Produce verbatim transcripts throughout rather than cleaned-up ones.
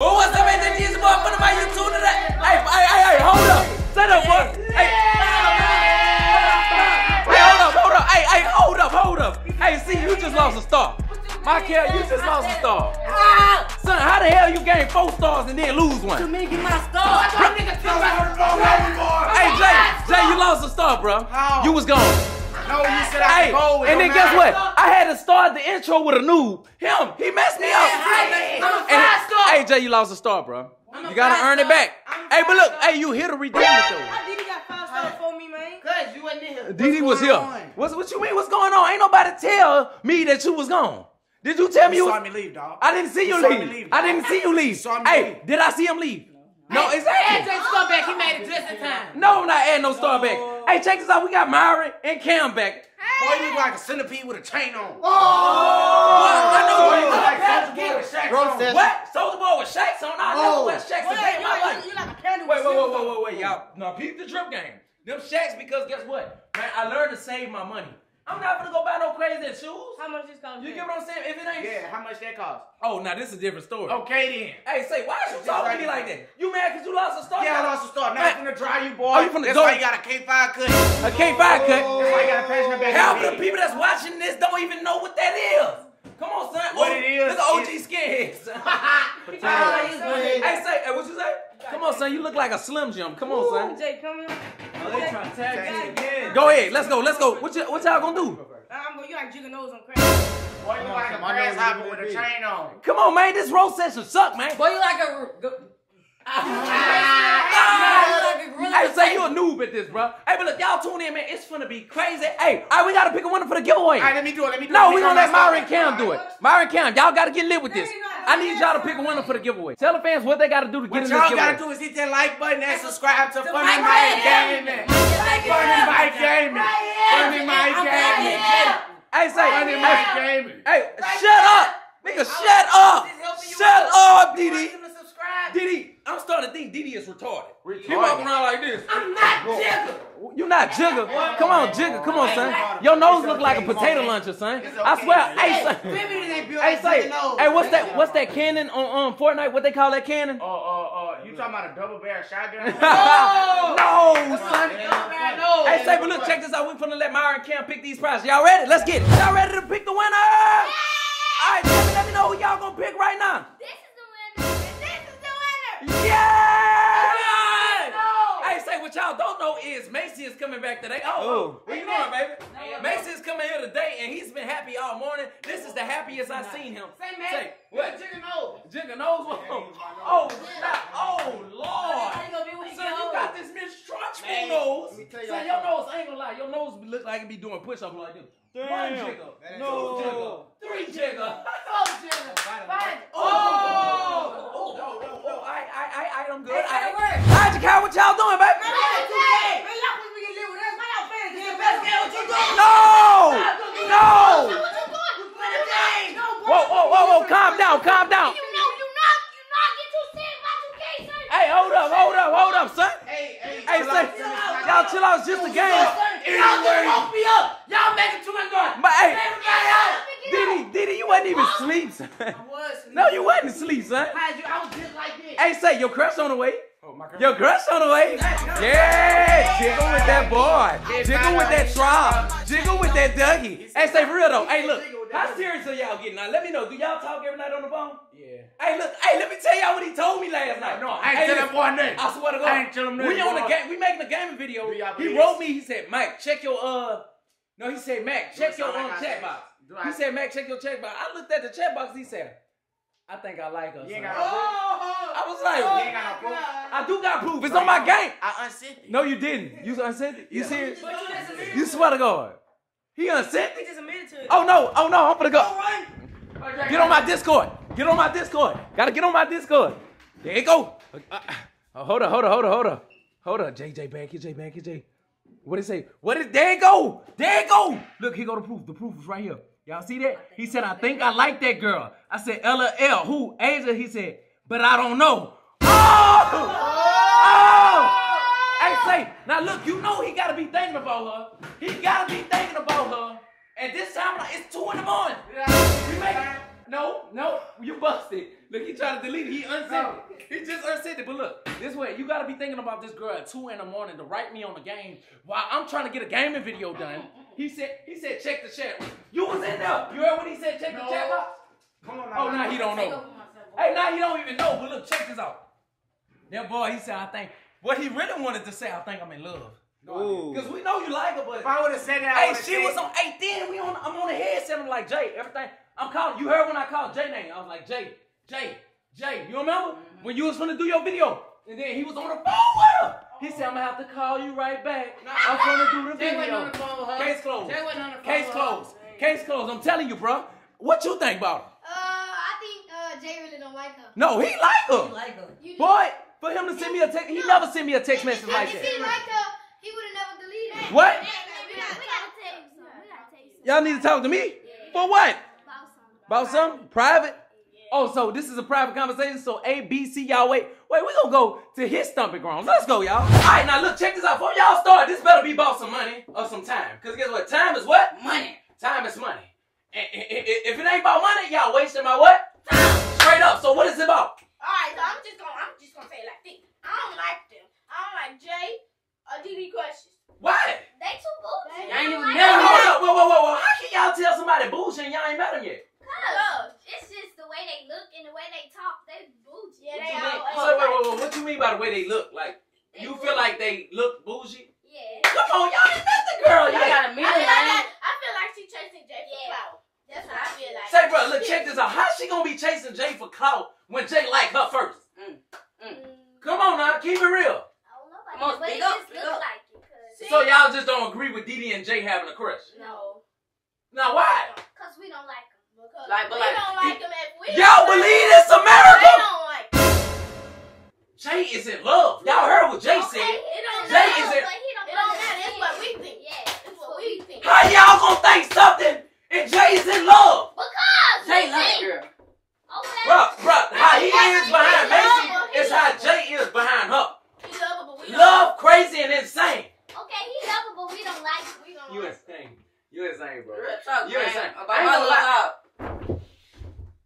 Oh, what's up, man? This is my YouTube today. Hey, hey, hey, hey, hold up. Set up, what? Hey, hey, hold up, hold up. Hey, hey, hold up, hold up. Hey, see, you just lost a star. Mykel, you just lost a star. Son, how the hell you gained four stars and then lose one? You mean get my star? Hey, Jay, Jay, you lost a star, bro. How? You was gone. No, you said I hey, go with and then guess what? I had to start the intro with a noob. Him, he messed me yeah, up. Hey, I'm a five star. And, hey, A J, you lost a star, bro. I'm you gotta earn star. It back. I'm hey, but look, star. Hey, you here to redeem it though. How Diddy got five stars hey. For me, man? Cause you wasn't here. Diddy was here. On? What's what you mean? What's going on? Ain't nobody tell me that you was gone. Did you tell you me you saw was... me leave, dog? I didn't see you, you leave. leave I didn't see you leave. You hey, did I see him leave? No, it's exactly. A J star back. He made it just in time. No, I'm not adding no star back. Hey, check this out. We got Mirah and Kam back. Hey. Boy, you look like a centipede with a chain on. Oh! I know you look like Soulja Boy with Shaq's on. What? Soulja Boy with Shaq's on? I never wear Shaq's a day in my life. You like a candy with Shaq's on. Wait, wait, wait, wait, wait, y'all. No, peep the drip game. Them Shaq's because guess what? Man, I learned to save my money. I'm not gonna go buy no crazy shoes. How much this cost? You get what I'm saying? If it ain't yeah, how much that cost? Oh, now this is a different story. Okay then. Hey, say why is you talking to me like that? You mad because you lost a star? Yeah, I lost a star. Now I'm gonna dry you, boy. Oh, you from the that's why you got a K five cut. A K five cut. That's why you got a passion back. Half the people that's watching this don't even know what that is. Come on, son. What it is? This O G skinhead. Hey, say, hey, what you say? Come on, son. You look like a Slim Jim. Come on, son. Jay, come here. Oh, they trying to tag me again. Go ahead, let's go, let's go. What y'all what gonna do? I'm gonna you like jigging nose on crack. Boy, you like a grasshopper with a chain on. Come on, man, this road session suck, man. Boy, you like a. I say you a noob at this, bro. Hey, but look, y'all tune in, man. It's finna be crazy. Hey, all right, we gotta pick a winner for the giveaway. All right, let me do it. Let me do no, it. No, we gonna let Mirah and Kam do it. Mirah and Kam, y'all gotta get lit with this. I need y'all to pick a winner for the giveaway. Tell the fans what they gotta do to get in this giveaway. What y'all gotta do is hit that like button and subscribe to FunnyMike Gaming. FunnyMike Gaming. FunnyMike Gaming. Hey, say FunnyMike Gaming. Hey, shut up, nigga. Shut up. Shut up, DeDe. DeDe, I'm starting to think DeDe is retarded. He walking around like this. I'm not jigger. You're not jigger. Come on, jigger. Come on, son. Your nose look like a potato launcher, son. I swear. Hey, son. Hey, say. Hey, what's that? What's that cannon on um, Fortnite? What they call that cannon? Oh, oh, oh. You talking about a double barrel shotgun? No, son. Hey, say, but look, check this out. We finna let Mirah and Kam pick these prizes. Y'all ready? Let's get it. Y'all ready to pick the winner? All right, let me let me know who y'all gonna pick right now. Yeah! No. Hey, say what y'all don't know is Macei is coming back today. Oh, where you going, baby? No, Macei is coming here today, and he's been happy all morning. This is the happiest I've seen him. Say, man, say, what? Jigger nose. Jigger nose? Oh, stop. Oh, Lord. Son, you got this mistrustful nose. Son, your nose, I ain't gonna lie, your nose look like it be doing push-ups like this. One jigger. No. Two jigger. Three jigger. Four jigger. Five. Oh! Oh, no, no, no. I, I, I, I'm good. I, I, Jakari, what y'all doing, baby? Man, y'all supposed to get lit with us. Why y'all playing the game? Best game, what you doing? No! No! What you doing? You playing the game. Whoa, whoa, whoa, whoa. Calm down, calm down. You know, you know, you know, I get too sick by two K, son. Hey, hold up, hold up, hold up, son. Hey, hey, hey, son. Y'all chill out. It's just a game. Y'all just woke me up. Y'all making too much noise. But hey, Diddy, Diddy, you wasn't even asleep, son. I was sleep. No, you wasn't asleep, son. You, I was just like this. Hey, say, your crush on the way. Oh, my crush. Your crush on the way. Yeah, jiggle with that boy. Jiggle with that throb. Jiggle with that Dougie. Hey, say, for real though. Hey, look, how serious are y'all getting now? Let me know. Do y'all talk every night on the phone? Yeah. Hey, look, hey, let me tell y'all what he told me last night. No, I ain't hey, tell that boy nothing. I swear to God. I ain't tell him nothing. We on the game. We making a gaming video. He wrote me. He said, Mike, check your, uh, no, he said, Mac, check your own chat box. He said, Mac, check your check box. I looked at the check box. He said, I think I like her. You ain't got no proof. I was like, you ain't got no proof. I do got proof. It's on my game. I unsent it. No, you didn't. You unsent it. You serious? You swear to God. He unsent it. He just admitted to it. Oh no! Oh no! I'm gonna go. Get on my Discord. Get on my Discord. Gotta get on my Discord. There you go. Hold up! Hold up! Hold up! Hold up! Hold up! J J back. J J back. J J. What did it say? What did there it go? There it go. Look, here go the proof. The proof is right here. Y'all see that? He said, I think I like that girl. I said, L O L. Who? Asia? He said, but I don't know. Oh! Oh! Hey, say, now look, you know he gotta be thinking about her. He gotta be thinking about her. And this time, it's two in the morning. We make it. No, no, you busted. Look, he tried to delete it. He unsent no. it. He just unsent it. But look, this way, you gotta be thinking about this girl at two in the morning to write me on the game while I'm trying to get a gaming video done. He said, he said, check the chat. You was in there. You heard what he said? Check no. the chat box. Come on now. Oh, now he don't know. Hey, now he don't even know. But look, check this out. That boy, he said, I think what he really wanted to say, I think I'm in love. Because we know you like her, but if I would have said that, I hey, she said was on eight. Then we on, I'm on the headset. I'm like Jay, everything. I'm calling. You heard when I called Jay name. I was like Jay, Jay, Jay. You remember mm-hmm. when you was gonna do your video, and then he was on the phone with her. Oh. He said, I'm gonna have to call you right back. No, I'm gonna do the Jay video. Wasn't on the phone with her. Case closed. Jay wasn't on the phone Case closed. Case closed. I'm telling you, bro. What you think about her? Uh, I think uh, Jay really don't like her. No, he like her. He like her. You boy, for him to he, send me a text, no. he never send me a text message like that. If he liked her, he would have never deleted it. What? Y'all need to talk to me? Yeah. For what? About something. About something? Private? Yeah. Oh, so this is a private conversation. So A, B, C, y'all wait. Wait, we're gonna go to his stomping grounds. Let's go, y'all. All right, now look, check this out. Before y'all start, this better be about some money or some time. Because guess what? Time is what? Money. Time is money. And if it ain't about money, y'all wasting my what? Time. Straight up. So what is it about? All right, so I'm just gonna, I'm just gonna say it like this. I don't like them. I don't like Jay. Uh, D D questions. Why? They too bougie. Y'all ain't even mad at them. Hold up. Whoa, whoa, whoa, whoa. How can y'all tell somebody bougie and y'all ain't met them yet? Cause it's just the way they look and the way they talk. They bougie. Yeah, they all. Wait, wait, wait, wait. What you mean by the way they look? Like, they you bougie. Feel like they look bougie? Yeah. Come on, y'all ain't met the girl yet. Y'all got a meal. I feel like, I feel like she chasing Jay for clout. That's what I feel like. Say, bro, look, check this out. How's she gonna be chasing Jay for clout when Jay like her first? Mm. Mm. Come on now, keep it real. Most big up, big up. Like it, so y'all just don't agree with DeDe and Jay having a crush? No. Now why? Because we don't like them. Because like, but we like, don't like them if we y'all believe it's America? We don't like them. Jay is in love. Y'all heard what Jay okay, said. It don't Jay know, is in love. It don't matter. It's what we think. Yeah, it's what we think. How y'all gonna think something if Jay is in love? Because Jay loves the girl. Okay. Bruh, bruh, how he is behind Macei is how Jay is behind her. Love, crazy, and insane. Okay, he lovable, but we don't like him. We don't you like insane. You insane, bro. Talk, you insane. About I ain't gonna lie. Love.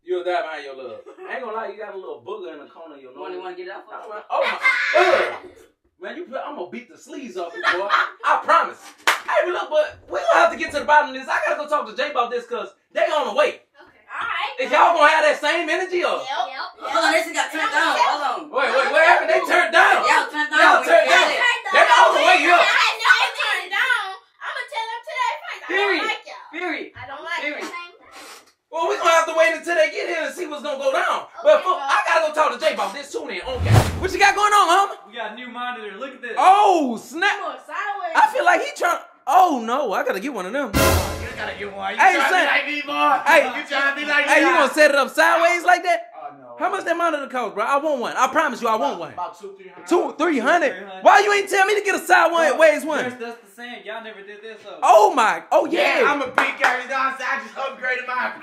You'll die behind your love. I ain't gonna lie, you got a little booger in the corner of your nose. You want to get out? Oh, my. Man, you, I'm gonna beat the sleeves off you, boy. I promise. Hey, look, but we're gonna have to get to the bottom of this. I gotta go talk to Jay about this because they on the way. Is y'all gonna have that same energy or? Yep. Yep. Hold on, this got turned down. Hold on. Wait, wait, what happened? They turned down. Y'all turned down. Y'all turned down. That's all the way up. Y'all turned down. I'm gonna tell them today. I don't like y'all. Period. I don't like y'all. Well, we're gonna have to wait until they get here and see what's gonna go down. Okay, but folks, I gotta go talk to Jay about this tune in. Okay. What you got going on, homie? We got a new monitor. Look at this. Oh, snap. Come on, sideways. I feel like he trying. Oh no, I gotta get one of them. Gotta get one. You hey, trying son. To like me, boy? Hey, you trying to be like me? Hey, you gonna set it up sideways like that? Oh no. How much that monitor cost, bro? I want one. I promise you, I want about, one. About two, three hundred. Two, three hundred. Why you ain't tell me to get a sideways one? That's the same. Y'all never did this. So. Oh my. Oh yeah. yeah I'm a big guy. I just upgraded my.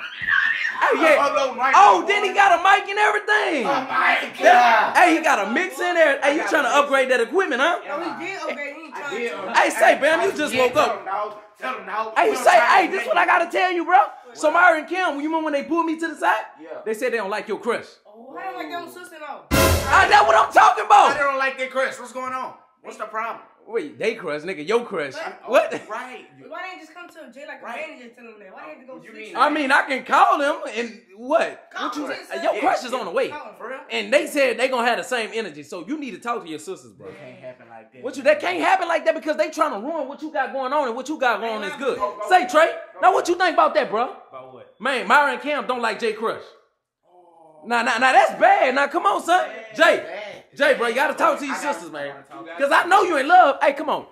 Oh yeah. Oh, then he got a mic and everything. Oh my god. Hey, he got a mix in there. Hey, you trying to upgrade that equipment, huh? No, we did upgrade. Hey, say, Bam, you just woke up. Tell them now. Hey, say, hey, this is what I gotta tell you, bro. So, Myra and Kim, you remember when they pulled me to the side? Yeah. They said they don't like your crush. Oh, I don't like them sister though. That's what I'm talking about. I don't like their crush. What's going on? What's the problem? Wait, they crush, nigga, your crush. What? what? Right. Why didn't just come to Jay like a right. manager tell them that? Why didn't they go to I mean, I can call them and what? Call what you say? Your yeah, crush is yeah. on the way. And they said they gonna have the same energy, so you need to talk to your sisters, bro. That can't happen like that. What you, that can't happen like that because they trying to ruin what you got going on and what you got going on is good. Go, go, say, Trey, go. Now what you think about that, bro? About what? Man, Myra and Cam don't like Jay crush. Oh. Nah, nah, nah, that's bad. Now, come on, son. Bad, Jay. Bad. Jay, bro, you gotta talk to your sisters, man. Because I know you in love. Hey, come on.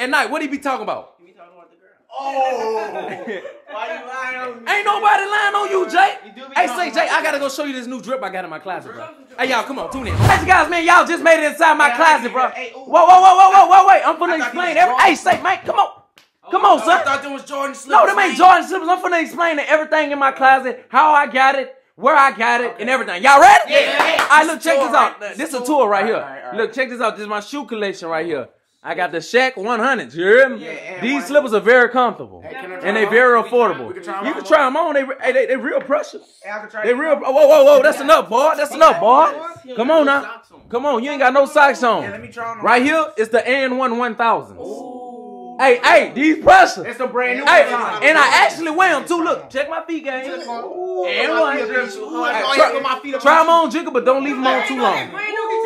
At night, what he be talking about? He be talking about the girl. Oh! Why you lying on me? Ain't nobody lying on you, Jay. You hey, say, Jay, I gotta go show you this new drip I got in my closet, bro. Hey, y'all, come on, tune in. Hey, guys, man, y'all just made it inside my closet, bro. Whoa, whoa, whoa, whoa, whoa, whoa, wait. I'm finna explain everything. Hey, say, Mike, come on. Come on, son. I thought there was Jordan slippers. No, them ain't Jordan slippers. I'm finna explain everything in my closet, how I got it. Where I got it okay. and everything. Y'all ready? Yeah. yeah. All right, look, check this out. Right, this is a tour right here. All right, all right. Look, check this out. This is my shoe collection right here. I got the Shaq one hundreds, you hear me? Yeah, these slippers are very comfortable, hey, and they're very affordable. We can, we can you can try them on. They, hey, they, they real precious. Hey, they real, whoa, whoa, whoa, that's enough, boy. That's enough, boy. Come on now. Come on, you ain't got no socks on. Yeah, let me try on right here, it's the A N one one thousand. Hey, hey, these pressure. It's a brand new hey, one. And I actually wear them too. Look, check my feet, gang. A N one. Try them on, Jigga, but don't leave them on too long.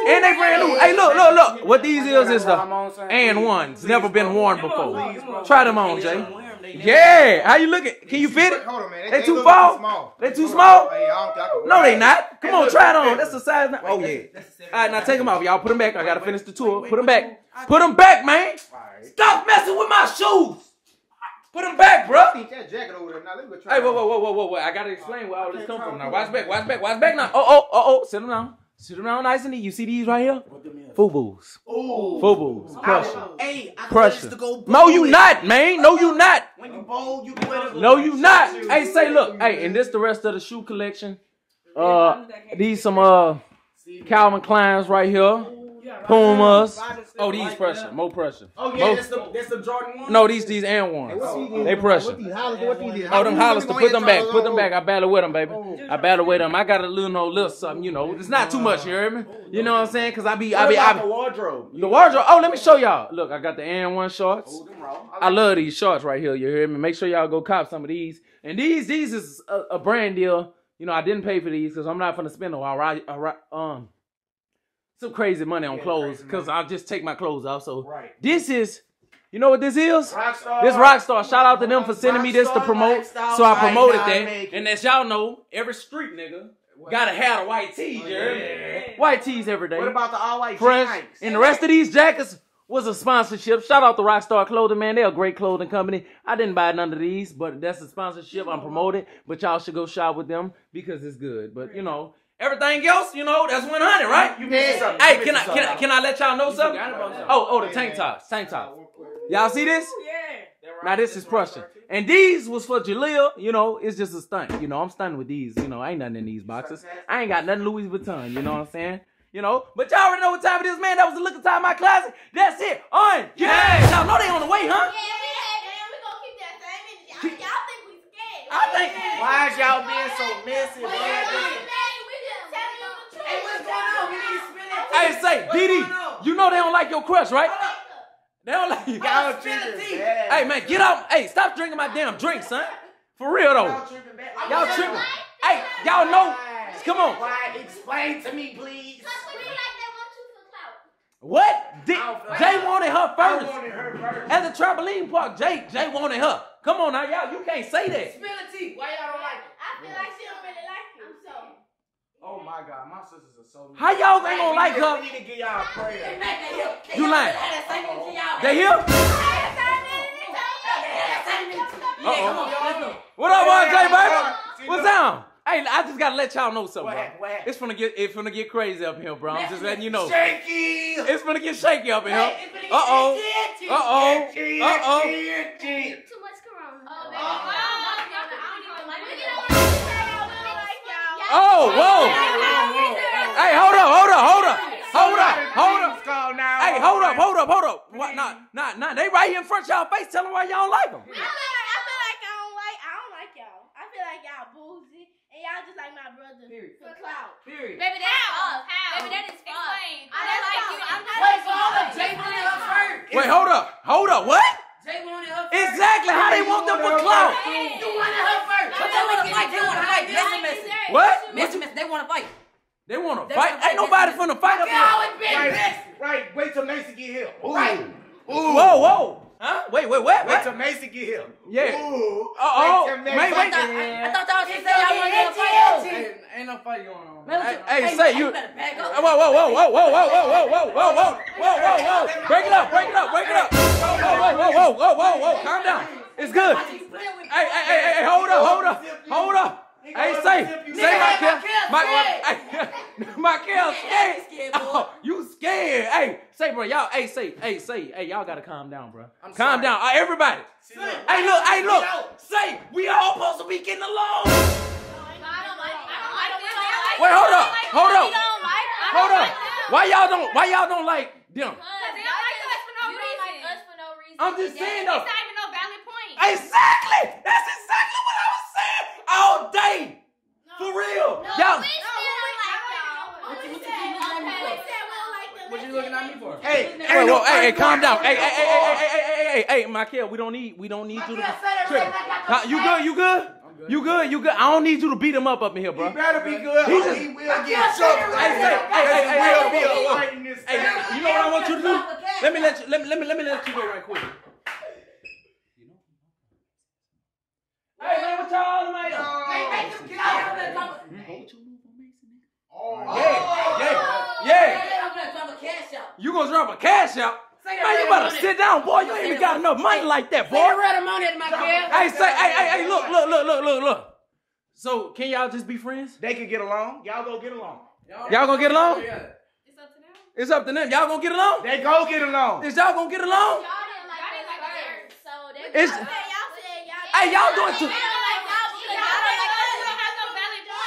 And they brand new. Hey, look, look, look. What these is is the A N ones. Never been worn before. Try them on, Jay. Yeah, how you looking? Can you fit it? Hold on, man. They, they too small. They too small? No, they not. Come on, try it on. That's the size. Now. Oh yeah. All right, now take them off, y'all. Put them back. I gotta finish the tour. Put them back. Put them back, man. Stop messing with my shoes. Put them back, bro. That jacket over there. Now let me try. Hey, whoa, whoa, whoa, whoa, whoa, whoa. I gotta explain where all this come from. Now watch back, watch back, watch back. Now. Oh, oh, oh, oh. Sit them down. Sit them down nice and neat. You see these right here? Fubu's. Oh. Fubu's. Pressure. Hey, I Pressure. To go no, you not, man. No, you not. When you bowl, you bowl. No, you not. Hey, say, look. Hey, and this the rest of the shoe collection. Uh, these some uh Calvin Klein's right here. Pumas. Oh, these pressure. More pressure. Oh, yeah, that's the, that's the Jordan one? No, these these A N ones. They pressure. Oh, them Hollister. Put them back. Put them back. I battle with them, baby. I battle with them. I got a little, no, little something, you know. It's not too much, you hear me? You know what I'm saying? Because I be, I be, I be. The wardrobe. The wardrobe. Oh, let me show y'all. Look, I got the A N one shorts. I love these shorts right here, you hear me? Make sure y'all go cop some of these. And these, these is a, a brand deal. You know, I didn't pay for these because I'm not going to spend a while. Um. Some crazy money on yeah, clothes because I'll just take my clothes off. So right. This is, you know what this is? Rockstar. This Rockstar. Shout out to them for sending Rockstar me this to promote. So I promoted that. And as y'all know, every street nigga gotta have a white tee, oh, yeah. Yeah. White tees every day. What about the all white jackets? And the rest of these jackets was a sponsorship. Shout out to Rockstar Clothing, man. They're a great clothing company. I didn't buy none of these, but that's a sponsorship. I'm promoted. But y'all should go shop with them because it's good. But you know. Everything else, you know, that's one hundred, right? You missed something. Hey, can I, can I can I let y'all know something? Oh, oh, the tank tops, tank tops. Y'all see this? Yeah. Now this is pressure. And these was for Jaleel, you know, it's just a stunt. You know, I'm stunting with these, you know, I ain't nothing in these boxes. I ain't got nothing Louis Vuitton, you know what I'm saying? You know, but y'all already know what time it is, man. That was the look inside my closet. That's it. On. Yeah. Y'all know they on the way, huh? Yeah, we gonna keep that same energy. Y'all think we scared. I think. Why is y'all being so messy, man? Hey, say, DeDe, you know they don't like your crush, right? They don't like you. Y'all tripping. Hey, man, get out. Hey, stop drinking my damn drink, son. For real, though. Y'all tripping. Y'all tripping. Hey, y'all know. Come on. Why? Explain to me, please. What? Jay wanted her first. I wanted her first. At the trampoline park, Jay, Jay wanted her. Come on now, y'all. You can't say that. Spill the tea. Why y'all don't like it? I feel like she don't really like it. I'm sorry. Oh my God, my sisters are so. How y'all ain't gonna like her? We need to give y'all a prayer. You lying? They here? Uh-oh. What up, R J, baby? What's down? Hey, I just gotta let y'all know something, bro. It's gonna get, it's gonna get crazy up here, bro. I'm just letting you know. Shaky. It's gonna get shaky up here. Uh oh. Uh oh. Uh oh. Too much corona. Oh, whoa! Hey, hold up, hold up, hold up, hold up, hold up. Hey, hold up, hold up, hold up. What? Nah, nah, nah. They right here in front of y'all face telling why y'all don't like them. I feel like I feel like I don't like I don't like y'all. I feel like y'all boozy and y'all just like my brother. Period. For clout. Period. Baby, that's us. Baby, that is fun. I don't like you. I'm not. Wait, hold up. Jay wanted her first. Wait, hold up, hold up. What? Jay wanted her first. Exactly how they want them for clout. You wanted her first. But they want to fight. They want to fight. What? Mister Mister, they want to fight. They want to fight. Ain't nobody finna fight up here. Right. Wait till Macei get here. Right. Ooh. Whoa, whoa. Huh? Wait, wait, what? Wait till Macei get here. Yeah. Ooh. Uh oh. Wait, wait. I thought y'all just said y'all wanted to fight. Ain't no fight going on. Hey, say you. Whoa, whoa, whoa, whoa, whoa, whoa, whoa, whoa, whoa, whoa, whoa, whoa, whoa. Break it up. Break it up. Break it up. Whoa, whoa, whoa, whoa, whoa, whoa, whoa. Calm down. It's good. Hey, hey, hey, hold up, hold up, hold up. Hey, say, say, Mykel, my, Mykel, scared. Oh, you scared? Hey, say, bro, y'all, hey, say, hey, say, hey, y'all gotta calm down, bro. I'm calm sorry. down, uh, everybody. Hey, look, hey, look, say, we all supposed to be getting along. Wait, hold up, hold up, hold up. Why y'all don't, why y'all don't like them? Cause they don't like us for no reason. it's I'm just saying though. It's not even no valid point. Exactly. That's exactly what I was saying all day. No. For real. No, y'all. No, what you looking at me for? Hey, hey, hey, no, hey, hey, calm down. Hey, hey, hey, hey, hey, hey, hey, hey, Mykel, we don't need, we don't need you to trip. You good? You good? You good? You good? I don't need you to beat him up up in here, bro. He better be good. He, just, he will get choked. Hey, hey, hey, hey, hey, hey, you know what I want you to do? Let me let you. Let me let me let me let you go right quick. Hey, man, what y'all doing? Hey, make him get out of the. Oh, yeah, yeah, yeah. I'm gonna drop a cash out. You gonna drop a cash out? Man, you better sit down, boy. You ain't even got enough money like that, boy. Hey, say, hey, hey, hey, look, look, look, look, look, look. So, can y'all just be friends? They can get along. Y'all go get along. Y'all gonna get along? Yeah. It's up to them. It's up to them. Y'all gonna get along? They go get along. Is y'all gonna get along? Y'all didn't like us first, so they. It's. Hey, y'all doing too.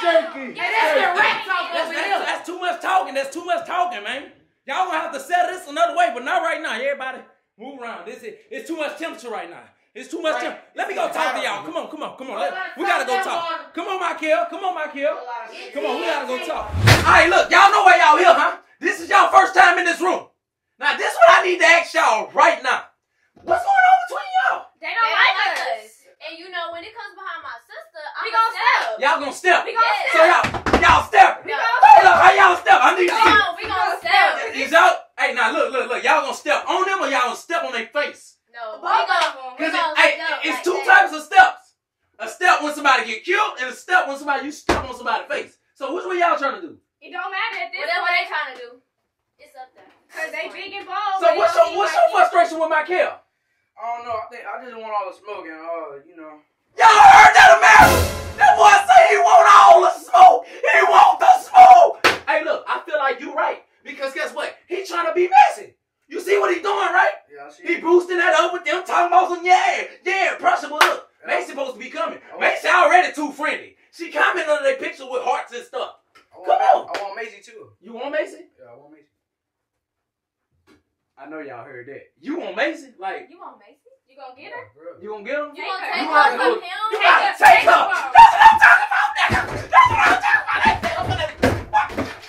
Shaky. Yeah, that's the rap talk over here. That's too much talking. That's too much talking, man. Y'all gonna have to settle this another way, but not right now. Everybody move around. This is, it's too much temperature right now. It's too much right. Let me go talk to y'all. Come on, come on, come on. Let, we gotta go talk. Come on, Mykel. Come on, Mykel. Come on, we gotta go talk. Alright, look, y'all know why y'all here, huh? This is y'all first time in this room. Now this is what I need to ask y'all right now. What's going on between y'all? They don't they like us. us. And you know, when it comes behind my sister, I'm we gonna step. step. Y'all gonna step. We gonna step. So y'all, y'all step. We Hold up, how y'all step? I need to see. We gonna step. Is y'all, hey, now look, look, look. Y'all gonna step on them or y'all gonna step on their face? No, both of them. Because it's two that. types of steps. A step when somebody get killed and a step when somebody, you step on somebody's face. So which one y'all trying to do? It don't matter at this Whatever point. they trying to do, it's up there. Because they big and bold. So what's your, what's your frustration with Mykel? I don't know. I think I just want all the smoke and all, uh, you know. Y'all heard that, America? That boy say he want all the smoke. He want the smoke. Hey, look, I feel like you right because guess what? He trying to be messy. You see what he doing, right? Yeah, I see. He boosting that up with them talking about some yeah, yeah, pressure. But look, yeah. Mace supposed to be coming. Oh. Mace already too friendly. She commented under their picture with hearts and stuff. Want, Come on. I want Macy too. You want Macy? Yeah, I want Macy. I know y'all heard that. You want Macy? Like you want Macy? You gonna get her? You gonna get him? You gonna take her from him? You gotta take her. That's what I'm talking about, nigga. That's what I'm talking about. That nigga for the.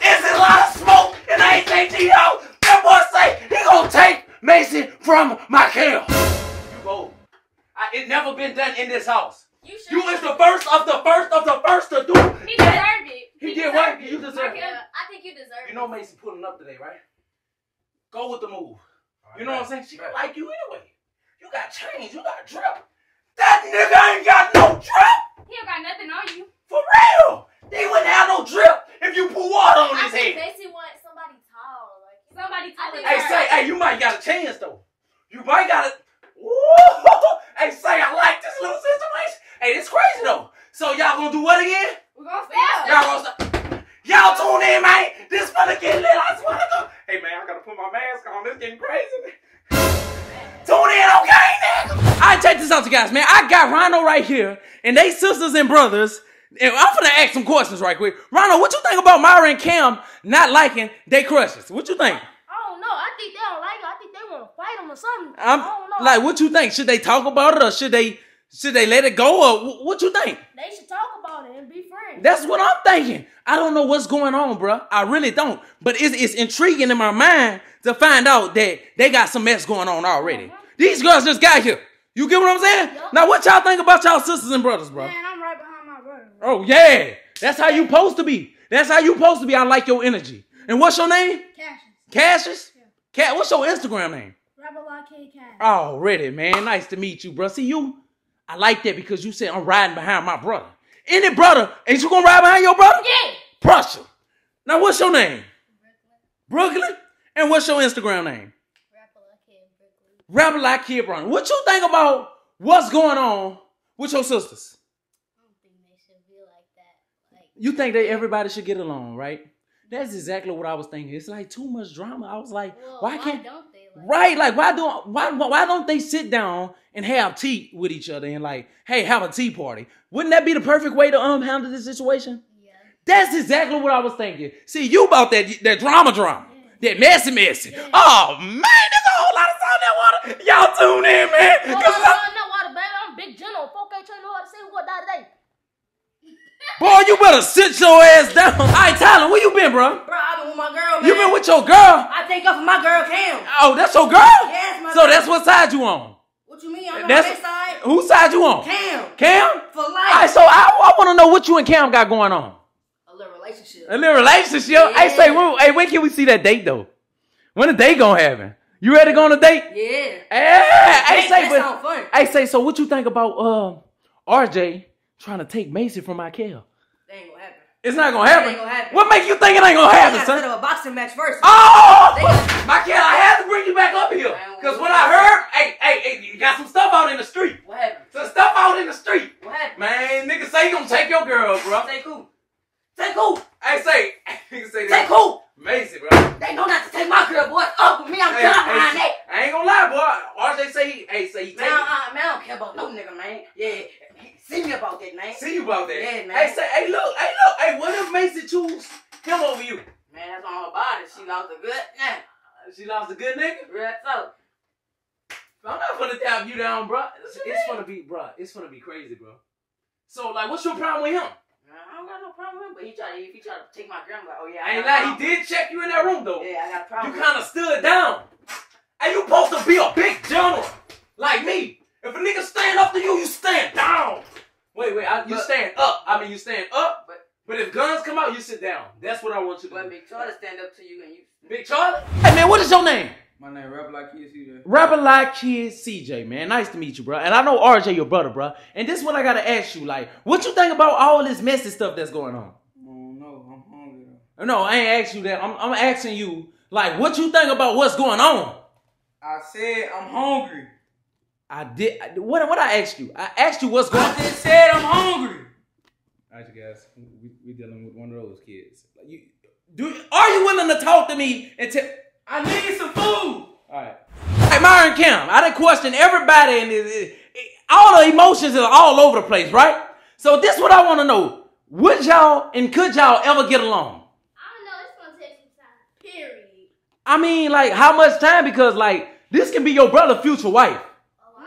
It's a lot of smoke, and I ain't say Gio. That boy say he gonna take Macy from Mykel. You bold. I, it never been done in this house. You, you is the first of the first of the first to do. He deserved it. He, he did what? You deserve it. I think you deserve it. You know Macy pulling up today, right? Go with the move. Right, you know right, what I'm saying? She right. like you anyway. You got change. You got drip. That nigga ain't got no drip. He don't got nothing on you. For real. They wouldn't have no drip if you put water on I his head. Macy wants somebody tall. Like somebody tall. Hey, say, hey, you might got a chance, though. You might got a... Ooh. Hey, say, I like this little situation. Hey, it's crazy, though. So y'all gonna do what again? We're gonna stop. Y'all gonna stop. Y'all tune in, man. This finna get lit. I swear to God. Hey, man, I gotta put my mask on. This getting crazy. Tune in, okay, nigga? I check this out, you guys, man. I got Rhyno right here, and they sisters and brothers. And I'm gonna ask some questions right quick. Rhyno, what you think about Mirah and Kam not liking they crushes? What you think? I don't know. I think they don't like it. I think they want to fight them or something. I'm, I don't know. Like, what you think? Should they talk about it or should they? Should they let it go or what you think? They should talk about it and be friends. That's what I'm thinking. I don't know what's going on, bro. I really don't. But it's, it's intriguing in my mind to find out that they got some mess going on already. Mm-hmm. These girls just got here. You get what I'm saying? Yep. Now, what y'all think about y'all sisters and brothers, bro? Man, I'm right behind my brother. Bro. Oh, yeah. That's how you supposed to be. That's how you supposed to be. I like your energy. And what's your name? Cassius. Cassius? Yeah. Ca what's your Instagram name? Rebel I K Cassius. Already, man. Nice to meet you, bro. See you. I like that because you said I'm riding behind my brother. Any brother, ain't you gonna ride behind your brother? Yeah. Prussia. Now what's your name? Brooklyn. Brooklyn? And what's your Instagram name? Rebel I Kid Brooklyn. What you think about what's going on with your sisters? I don't think they should be like that. Like, you think that everybody should get along, right? That's exactly what I was thinking. It's like too much drama. I was like, well, why, why can't don't they like right? Like why do why why don't they sit down and have tea with each other and like, hey, have a tea party? Wouldn't that be the perfect way to um handle this situation? Yeah. That's exactly what I was thinking. See, you about that that drama drama. Yeah. That messy messy. Yeah. Oh, man, there's a whole lot of salt in that water. Y'all tune in, man. Cause oh, no, no, no water, baby. I'm Big General. Folk ain't trying to know how to say who gonna die today. Boy, you better sit your ass down. All right, Tyler, where you been, bro? Bro, I been with my girl, man. You been with your girl? I think up for my girl, Cam. Oh, that's your girl? Yes, my so girl. So that's what side you on? What you mean? I'm on that side. Whose side you on? Cam. Cam? For life. All right, so I, I want to know what you and Cam got going on. A little relationship. A little relationship? Yeah. I say, when, hey, when can we see that date, though? When the date gonna happen? You ready to go on a date? Yeah. Hey, I say, but, fun. I say, so what you think about uh, R J trying to take Macei from Mykel? That ain't gonna happen. It's not gonna happen? That ain't gonna happen. What make you think it ain't gonna happen, son? I gotta set up a boxing match first. Oh! Mykel, I had to bring you back up here. Because when I heard, hey, hey, hey, you got some stuff out in the street. What happened? Some stuff out in the street. What happened? Man, nigga say you gonna take your girl, bro. Take who? Take who? I say, nigga say that. Take who? Macei, bro. They know not to take my girl, boy. Up with me, I'm done behind that. I ain't gonna lie, boy. R J say he, hey, say he take it. Man, I don't care about no nigga, man. Yeah. See me about that, man. See you about that. Yeah, man. Hey, say, hey, look, hey, look, hey, what if Macei choose him over you? Man, that's on her body. She lost a good nigga. She lost a good nigga? Real talk. I'm not gonna tap you down, bro. It's, it's gonna be, bro. It's gonna be crazy, bro. So, like, what's your problem with him? I don't got no problem with him, but he tried to, if he tried to take my grandma, like, oh yeah, I ain't lie, he did check you in that room though. Yeah, I got a problem. You kind of stood down. Hey, you supposed to be a big general like me. If a nigga stand up to you, you stand down. Wait, wait, I, you but, stand up. I mean, you stand up, but but if guns come out, you sit down. That's what I want you to but do. But Big Charlie stand up to you and you. Big Charlie? Hey man, what is your name? My name Rapper Like Kid C J. Rapper Like Kid C J, man. Nice to meet you, bro. And I know R J, your brother, bro. And this is what I gotta ask you, like, what you think about all this messy stuff that's going on? I don't know. I'm hungry. No, I ain't asking you that. I'm, I'm asking you, like, what you think about what's going on? I said I'm hungry. I did. I, what? What I asked you? I asked you what's going on. I just said I'm hungry. All right, you guys, we, we dealing with one of those kids. You, do are you willing to talk to me and tell? I need some food. All right. Hey, Myron Kim, I done questioned everybody and it, it, it, all the emotions are all over the place, right? So this is what I want to know. Would y'all and could y'all ever get along? I don't know. It's going to take some time. Period. I mean, like, how much time? Because, like, this can be your brother's future wife.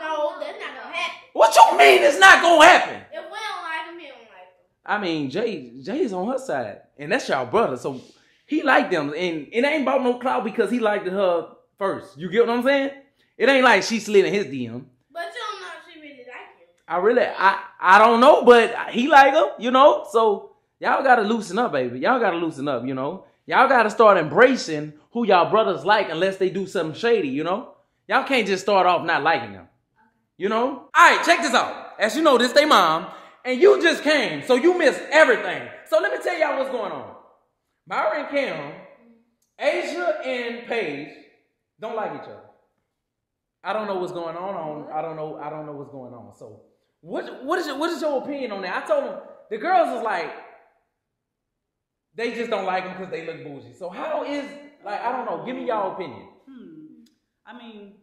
No, that's not going to happen. What you mean it's not going to happen? If we don't like him, he don't like him. I mean, Jay, Jay's on her side. And that's y'all brother, so... He liked them, and it ain't about no clout because he liked her first. You get what I'm saying? It ain't like she slid in his D M. But you don't know if she really liked him. I really, I, I don't know, but he like her, you know? So, y'all got to loosen up, baby. Y'all got to loosen up, you know? Y'all got to start embracing who y'all brothers like unless they do something shady, you know? Y'all can't just start off not liking them, you know? All right, check this out. As you know, this they mom, and you just came, so you missed everything. So, let me tell y'all what's going on. Myra and Cam, Asia and Paige don't like each other. I don't know what's going on. I don't know. I don't know what's going on. So, what what is your, what is your opinion on that? I told them the girls is like they just don't like them because they look bougie. So how is like I don't know. Give me y'all opinion. Hmm. I mean,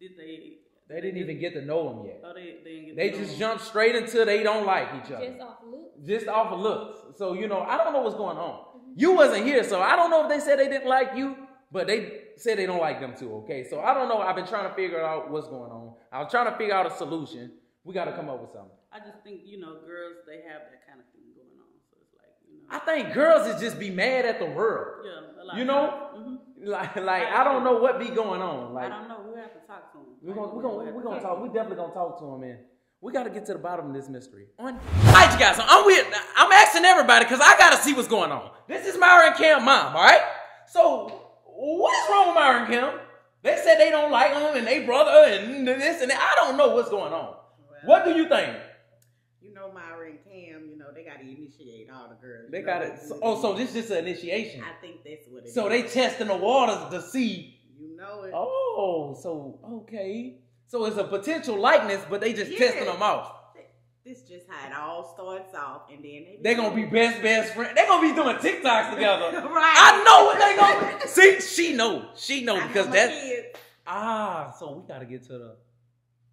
did they? They didn't even get to know them yet. Oh, they they, didn't get they to just jumped straight into they don't like each other. Just off of looks. Just off of looks. So you know, I don't know what's going on. You wasn't here, so I don't know if they said they didn't like you, but they said they don't like them too, okay? So I don't know. I've been trying to figure out what's going on. I was trying to figure out a solution. We got to come up with something. I just think, you know, girls, they have that kind of thing going on. So it's like, you know. I think girls is just be mad at the world. Yeah, a lot. You know? Mm-hmm. Like, like I don't know what be going on. Like, I don't know. We have to talk to them. We're going we're we're to talk. We definitely going to talk to them, man. We got to get to the bottom of this mystery. On. All right, you guys. So I'm with, I'm asking everybody because I got to see what's going on. This is Myra and Cam mom, all right? So what's wrong with Myra and Cam? They said they don't like them and they brother and this and that. I don't know what's going on. Well, what do you think? You know Myra and Cam, you know, they got to initiate all the girls. They got to. So, oh, so this is just an initiation. I think that's what it so is. So they testing the waters to see. You know it. Oh, so, okay. So it's a potential likeness, but they just yeah. testing them out. This is just how it all starts off, and then they they're gonna be best best friends. They're gonna be doing TikToks together. Right? I know what they gonna do. See, she know, she know I because know that's kids. ah. So we gotta get to the.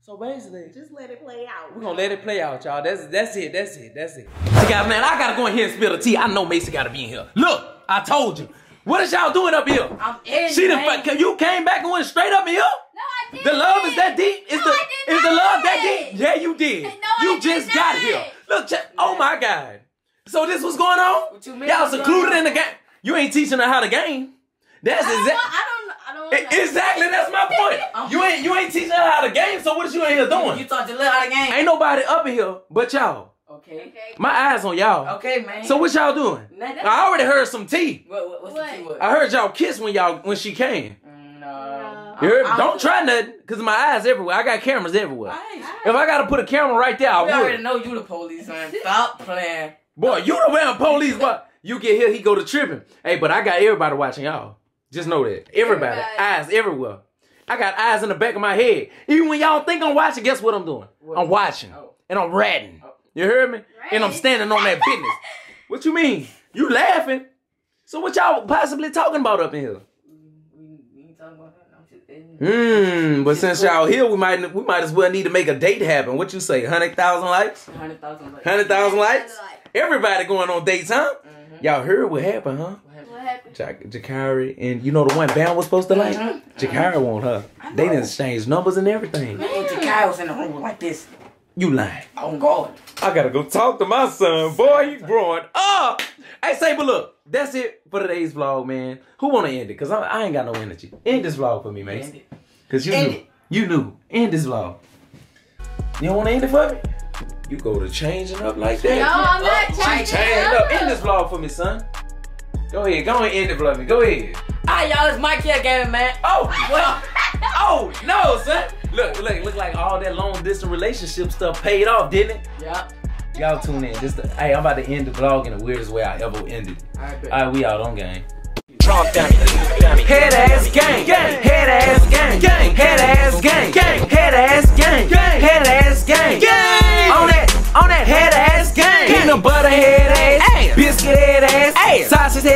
So basically, just let it play out. We're gonna let it play out, y'all. That's that's it. That's it. That's it. See, guys, man, I gotta go in here and spill the tea. I know Macei gotta be in here. Look, I told you. What is y'all doing up here? I'm in. She the fuck. You came back and went straight up here. No, I didn't. The love is that deep. Is no, the I did is not the love it. that deep? Yeah, you did. No, you I just did got not. here. Look, check. Yeah. Oh my God. So this what's going on? Y'all secluded in the game. You ain't teaching her how to game. That's exactly. I don't. I don't. Exactly. That's my point. You ain't. You ain't teaching her how to game. So what is you in here doing? You taught your little how to game. Ain't nobody up in here but y'all. Okay. okay. My eyes on y'all. Okay, man. So what y'all doing? Man, I already heard some tea. What? what what's what? the tea? What? I heard y'all kiss when y'all when she came. No. You heard? Don't try nothing, cause my eyes everywhere. I got cameras everywhere. I, I, if I gotta put a camera right there, I would. You already know you the police, man. Stop playing. Boy, you the damn police. But you get here, he go to tripping. Hey, but I got everybody watching y'all. Just know that. Everybody, everybody. Eyes everywhere. I got eyes in the back of my head. Even when y'all think I'm watching, guess what I'm doing? What? I'm watching oh. and I'm ratting. Oh. You heard me? Right. And I'm standing on that business. What you mean? You laughing. So what y'all possibly talking about up in here? We ain't talking about that. I'm just in here. Mmm. But since y'all here, we might we might as well need to make a date happen. What you say? one hundred thousand likes? one hundred thousand likes. one hundred thousand likes? Everybody going on dates, huh? Mm-hmm. Y'all heard what happened, huh? What happened? Jakari and you know the one Bam was supposed to like? Mm-hmm. Jakari want her. They didn't exchange numbers and everything. Man, Jakari was in the room like this. You lying. On guard. I gotta go talk to my son. Boy, he growing up. Hey, say, but look, that's it for today's vlog, man. Who wanna end it? Cause I, I ain't got no energy. End this vlog for me, man. End it. Cause you end knew. It. You knew. End this vlog. You don't wanna end it for me? You go to changing up like that. No, I'm not changing, she changing up. up. End this vlog for me, son. Go ahead. Go ahead and end it for me. Go ahead. Alright, y'all. It's Mykel Gaming, man. Oh, well. Oh, no, son. Look, look, look like all that long distance relationship stuff paid off, didn't it? Yeah. Y'all tune in. Just to, hey, I'm about to end the vlog in the weirdest way I ever ended. All right, all right we out on game. Head ass gang, head ass gang, head ass gang, head ass gang, head ass gang, on that, on that head ass gang, peanut butter head ass, biscuit head ass, sausage head.